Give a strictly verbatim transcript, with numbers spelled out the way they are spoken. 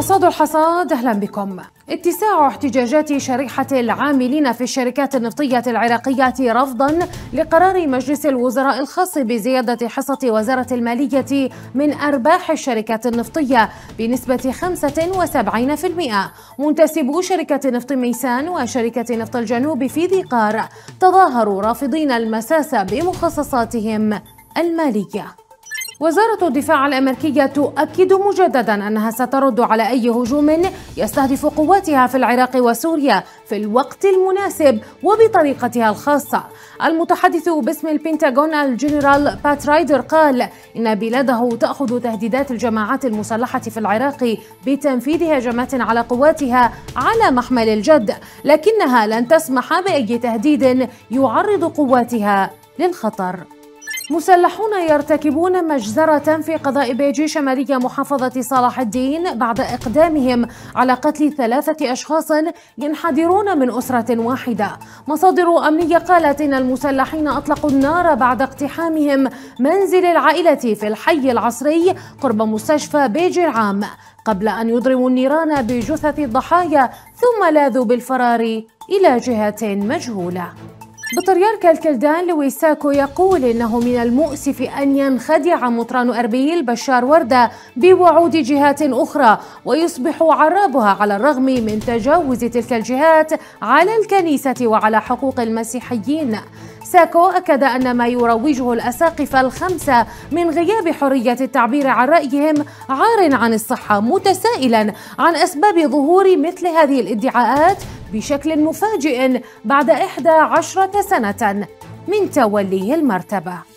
حصاد الحصاد، أهلا بكم. اتساع احتجاجات شريحة العاملين في الشركات النفطية العراقية رفضا لقرار مجلس الوزراء الخاص بزيادة حصة وزارة المالية من أرباح الشركات النفطية بنسبة خمسة وسبعين بالمئة. منتسبو شركة نفط ميسان وشركة نفط الجنوب في ذي قار تظاهروا رافضين المساس بمخصصاتهم المالية. وزارة الدفاع الأمريكية تؤكد مجددا أنها سترد على أي هجوم يستهدف قواتها في العراق وسوريا في الوقت المناسب وبطريقتها الخاصة. المتحدث باسم البنتاغون الجنرال بات رايدر قال إن بلاده تأخذ تهديدات الجماعات المسلحة في العراق بتنفيذ هجمات على قواتها على محمل الجد، لكنها لن تسمح بأي تهديد يعرض قواتها للخطر. مسلحون يرتكبون مجزرة في قضاء بيجي شمالية محافظة صلاح الدين بعد إقدامهم على قتل ثلاثة أشخاص ينحدرون من أسرة واحدة. مصادر أمنية قالت إن المسلحين أطلقوا النار بعد اقتحامهم منزل العائلة في الحي العصري قرب مستشفى بيجي العام، قبل أن يضرموا النيران بجثث الضحايا ثم لاذوا بالفرار إلى جهة مجهولة. بطريرك الكلدان لوي ساكو يقول إنه من المؤسف أن ينخدع مطران أربيل بشار وردة بوعود جهات أخرى ويصبح عرابها على الرغم من تجاوز تلك الجهات على الكنيسة وعلى حقوق المسيحيين. ساكو أكد أن ما يروجه الأساقفة الخمسة من غياب حرية التعبير عن رأيهم عار عن الصحة، متسائلا عن أسباب ظهور مثل هذه الادعاءات بشكل مفاجئ بعد إحدى عشرة سنة من تولي المرتبة.